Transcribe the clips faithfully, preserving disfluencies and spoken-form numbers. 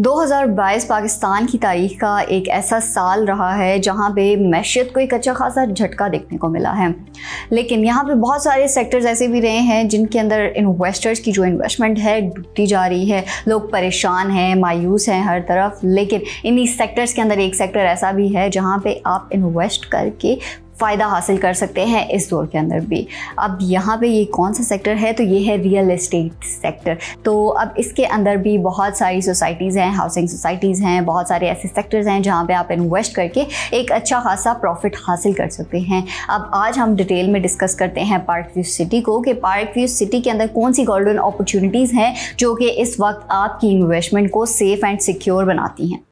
दो हज़ार बाईस पाकिस्तान की तारीख का एक ऐसा साल रहा है जहां पे मैशियत को एक अच्छा खासा झटका देखने को मिला है, लेकिन यहां पे बहुत सारे सेक्टर्स ऐसे भी रहे हैं जिनके अंदर इन्वेस्टर्स की जो इन्वेस्टमेंट है डूबती जा रही है। लोग परेशान हैं, मायूस हैं हर तरफ, लेकिन इन्हीं सेक्टर्स के अंदर एक सेक्टर ऐसा भी है जहाँ पर आप इन्वेस्ट करके फ़ायदा हासिल कर सकते हैं इस दौर के अंदर भी। अब यहाँ पे ये कौन सा सेक्टर है, तो ये है रियल एस्टेट सेक्टर। तो अब इसके अंदर भी बहुत सारी सोसाइटीज़ हैं, हाउसिंग सोसाइटीज़ हैं, बहुत सारे ऐसे सेक्टर्स हैं जहाँ पे आप इन्वेस्ट करके एक अच्छा खासा प्रॉफिट हासिल कर सकते हैं। अब आज हम डिटेल में डिस्कस करते हैं पार्क व्यू सिटी को कि पार्क व्यू सिटी के अंदर कौन सी गोल्डन अपॉर्चुनिटीज़ हैं जो कि इस वक्त आपकी इन्वेस्टमेंट को सेफ़ एंड सिक्योर बनाती हैं।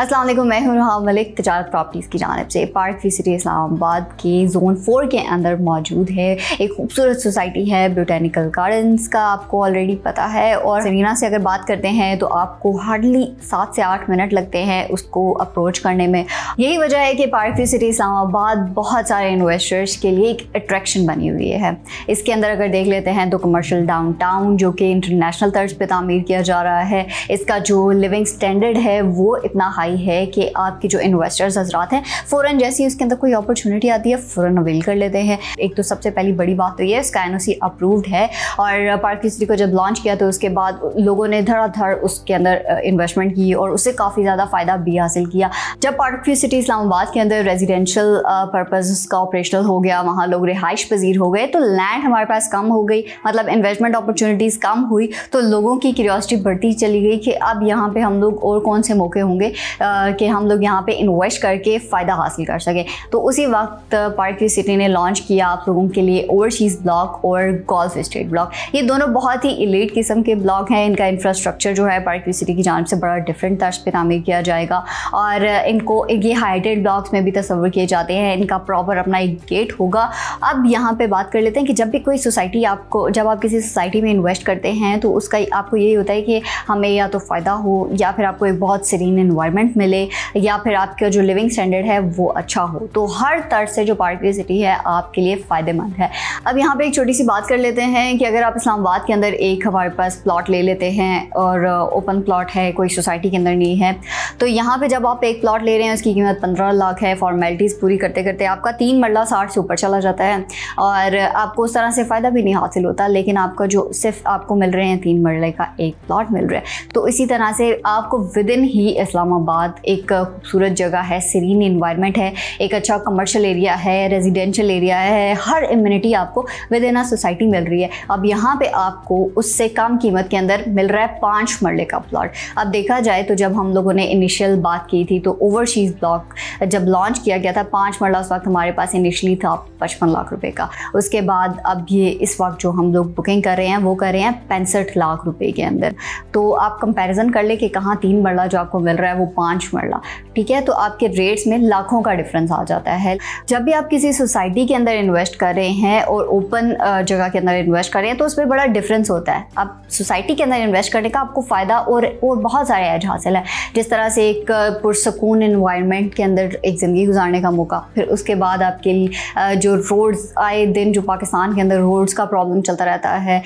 अस्सलाम वालेकुम, मैं हूं फरहा मलिक तिजारत प्रॉपर्टीज़ की जानिब से। पार्क व्यू सिटी इस्लामाबाद के जोन फोर के अंदर मौजूद है। एक खूबसूरत सोसाइटी है, बोटेनिकल गार्डन्स का आपको ऑलरेडी पता है। और सेरीना से अगर बात करते हैं तो आपको हार्डली सात से आठ मिनट लगते हैं उसको अप्रोच करने में। यही वजह है कि पार्क व्यू सिटी इस्लामाबाद बहुत सारे इन्वेस्टर्स के लिए एक अट्रैक्शन बनी हुई है। इसके अंदर अगर देख लेते हैं तो कमर्शल डाउन टाउन जो कि इंटरनेशनल तर्ज पर तामीर किया जा रहा है, इसका जो लिविंग स्टैंडर्ड है वो इतना है कि आपके जो इन्वेस्टर्स हजरात हैं फ़ौरन जैसी उसके अंदर कोई अपॉर्चुनिटी आती है फ़ौरन अवेल कर लेते हैं। एक तो सबसे पहली बड़ी बात तो ये इसका एनओसी अप्रूव्ड है और पार्क व्यू सिटी को जब लॉन्च किया तो उसके बाद लोगों ने धड़ाधड़ उसके अंदर इन्वेस्टमेंट की और उससे काफ़ी ज़्यादा फ़ायदा भी हासिल किया। जब पार्क व्यू सिटी इस्लामाबाद के अंदर रेजिडेंशल पर्पज़ का ऑपरेशनल हो गया, वहाँ लोग रिहाइश पजीर हो गए, तो लैंड हमारे पास कम हो गई, मतलब इन्वेस्टमेंट अपॉर्चुनिटीज़ कम हुई, तो लोगों की क्यूरियोसिटी बढ़ती चली गई कि अब यहाँ पर हम लोग और कौन से मौके होंगे कि हम लोग यहाँ पे इन्वेस्ट करके फ़ायदा हासिल कर सकें। तो उसी वक्त पार्क व्यू सिटी ने लॉन्च किया आप लोगों के लिए ओवरसीज़ ब्लॉक और गोल्फ एस्टेट ब्लॉक। ये दोनों बहुत ही एलीट किस्म के ब्लॉक हैं। इनका इंफ्रास्ट्रक्चर जो है पार्क व्यू सिटी की जानिब से बड़ा डिफरेंट तर्ज पर तामीर किया जाएगा और इनको ये हाइटेड ब्लॉक्स में भी तस्वर किए जाते हैं। इनका प्रॉपर अपना एक गेट होगा। अब यहाँ पर बात कर लेते हैं कि जब भी कोई सोसाइटी आपको जब आप किसी सोसाइटी में इन्वेस्ट करते हैं तो उसका आपको यही होता है कि हमें या तो फ़ायदा हो या फिर आपको एक बहुत सीरीन इन्वायरमेंट मिले या फिर आपका जो लिविंग स्टैंडर्ड है वो अच्छा हो। तो हर तर्ज से जो पार्क व्यू सिटी है आपके लिए फ़ायदेमंद है। अब यहाँ पे एक छोटी सी बात कर लेते हैं कि अगर आप इस्लामाबाद के अंदर एक हमारे पास प्लॉट ले लेते हैं और ओपन प्लॉट है, कोई सोसाइटी के अंदर नहीं है, तो यहाँ पे जब आप एक प्लॉट ले रहे हैं उसकी कीमत पंद्रह लाख है। फॉर्मेलिटीज़ पूरी करते करते आपका तीन मरला साठ से ऊपर चला जाता है और आपको उस तरह से फ़ायदा भी नहीं हासिल होता, लेकिन आपका जो सिर्फ आपको मिल रहे हैं तीन मरले का एक प्लॉट मिल रहा है। तो इसी तरह से आपको विद इन ही इस्लामाबाद एक खूबसूरत जगह है, सीरीन एनवायरनमेंट है, एक अच्छा कमर्शियल एरिया है, रेजिडेंशियल एरिया है, हर इम्यूनिटी आपको विद इन अ सोसाइटी मिल रही है। अब यहाँ पे आपको उससे कम कीमत के अंदर मिल रहा है पाँच मरले का प्लॉट। अब देखा जाए तो जब हम लोगों ने इनिशियल बात की थी तो ओवरसीज़ ब्लॉक जब लॉन्च किया गया था पाँच मरला उस वक्त हमारे पास इनिशियली था पचपन लाख रुपये का। उसके बाद अब ये इस वक्त जो हम लोग बुकिंग कर रहे हैं वो कर रहे हैं पैंसठ लाख रुपये के अंदर। तो आप कंपेरिजन कर ले कि कहाँ तीन मरला जो आपको मिल रहा है वो पाँच मरला, ठीक है, तो आपके रेट्स में लाखों का डिफरेंस आ जाता है। जब भी आप किसी सोसाइटी के अंदर इन्वेस्ट कर रहे हैं और ओपन जगह के अंदर इन्वेस्ट कर रहे हैं तो उसमें बड़ा डिफरेंस होता है। अब सोसाइटी के अंदर इन्वेस्ट करने का आपको फ़ायदा और और बहुत सारे ऐज हासिल है, जिस तरह से एक पुरसकून एनवायरनमेंट के अंदर एक ज़िंदगी गुजारने का मौका, फिर उसके बाद आपके लिए जो रोड्स आए दिन जो पाकिस्तान के अंदर रोड्स का प्रॉब्लम चलता रहता है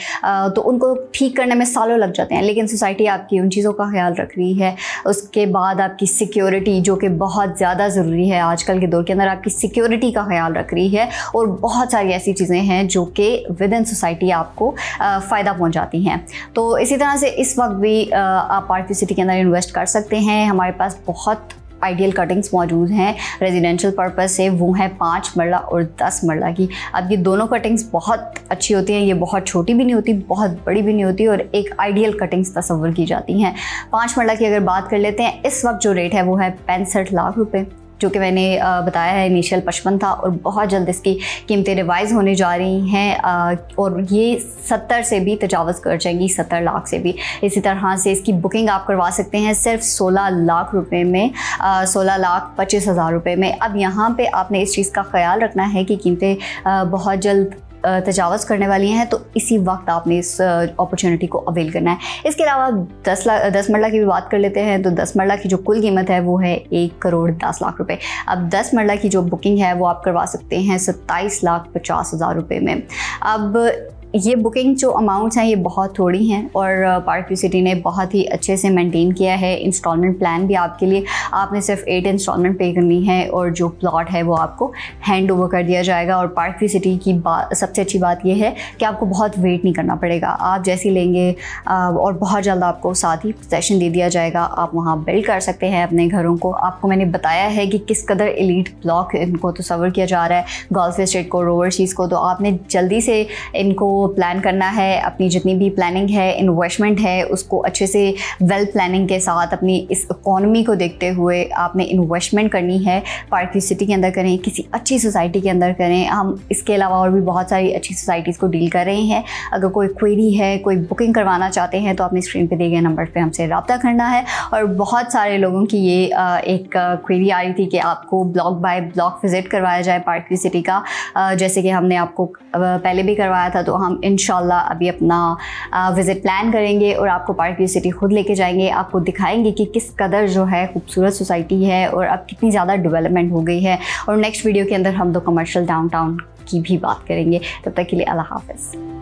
तो उनको ठीक करने में सालों लग जाते हैं, लेकिन सोसाइटी आपकी उन चीज़ों का ख्याल रख रही है। उसके बाद आपकी सिक्योरिटी जो कि बहुत ज़्यादा ज़रूरी है आजकल के दौर के अंदर, आपकी सिक्योरिटी का ख्याल रख रही है और बहुत सारी ऐसी चीज़ें हैं जो कि विद इन सोसाइटी आपको फ़ायदा पहुंचाती हैं। तो इसी तरह से इस वक्त भी आप पार्क व्यू सिटी के अंदर इन्वेस्ट कर सकते हैं। हमारे पास बहुत आइडियल कटिंग्स मौजूद हैं रेजिडेंशियल पर्पज़ से, वो हैं पाँच मरला और दस मरला की। अब ये दोनों कटिंग्स बहुत अच्छी होती हैं, ये बहुत छोटी भी नहीं होती, बहुत बड़ी भी नहीं होती, और एक आइडियल कटिंग्स तस्वर की जाती हैं। पाँच मरला की अगर बात कर लेते हैं इस वक्त जो रेट है वो है पैंसठ लाख रुपए, जो कि मैंने बताया है इनिशियल पचपन था और बहुत जल्द इसकी कीमतें रिवाइज़ होने जा रही हैं और ये सत्तर से भी तजावज़ कर जाएंगी, सत्तर लाख से भी। इसी तरह से इसकी बुकिंग आप करवा सकते हैं सिर्फ सोलह लाख रुपए में, सोलह लाख पच्चीस हज़ार रुपये में। अब यहाँ पे आपने इस चीज़ का ख्याल रखना है कि कीमतें बहुत जल्द तजावज़ करने वाली हैं, तो इसी वक्त आपने इस अपॉर्चुनिटी को अवेल करना है। इसके अलावा दस लाख दस मरला की भी बात कर लेते हैं तो दस मरला की जो कुल कीमत है वो है एक करोड़ दस लाख रुपए। अब दस मरला की जो बुकिंग है वो आप करवा सकते हैं सत्ताईस लाख पचास हज़ार रुपये में। अब ये बुकिंग जो अमाउंट्स हैं ये बहुत थोड़ी हैं और पार्क व्यू सिटी ने बहुत ही अच्छे से मेंटेन किया है। इंस्टॉलमेंट प्लान भी आपके लिए, आपने सिर्फ एट इंस्टॉलमेंट पे करनी है और जो प्लॉट है वो आपको हैंड ओवर कर दिया जाएगा। और पार्क व्यू सिटी की बात, सबसे अच्छी बात ये है कि आपको बहुत वेट नहीं करना पड़ेगा, आप जैसे लेंगे और बहुत जल्द आपको साथ ही पोजेसन दे दिया जाएगा। आप वहाँ बिल्ड कर सकते हैं अपने घरों को। आपको मैंने बताया है कि किस कदर एलीट ब्लॉक इनको तस्वर किया जा रहा है, गोल्फ एस्टेट को, ओवरसीज़ को, तो आपने जल्दी से इनको प्लान करना है। अपनी जितनी भी प्लानिंग है, इन्वेस्टमेंट है, उसको अच्छे से वेल प्लानिंग के साथ अपनी इस इकोनॉमी को देखते हुए आपने इन्वेस्टमेंट करनी है। पार्क व्यू सिटी के अंदर करें, किसी अच्छी सोसाइटी के अंदर करें। हम इसके अलावा और भी बहुत सारी अच्छी सोसाइटीज़ को डील कर रहे हैं। अगर कोई क्वेरी है, कोई बुकिंग करवाना चाहते हैं तो आपने स्क्रीन पर दिए गए नंबर पर हमसे रब्ता करना है। और बहुत सारे लोगों की ये एक क्वेरी आ रही थी कि आपको ब्लॉक बाय ब्लॉक विज़िट करवाया जाए पार्क व्यू सिटी का, जैसे कि हमने आपको पहले भी करवाया था। तो हम इंशाल्लाह अभी अपना विज़िट प्लान करेंगे और आपको पार्क व्यू सिटी खुद लेके जाएंगे, आपको दिखाएंगे कि किस कदर जो है खूबसूरत सोसाइटी है और अब कितनी ज़्यादा डेवलपमेंट हो गई है। और नेक्स्ट वीडियो के अंदर हम दो कमर्शियल डाउनटाउन की भी बात करेंगे। तब तक के लिए अल्लाह हाफ़िज़।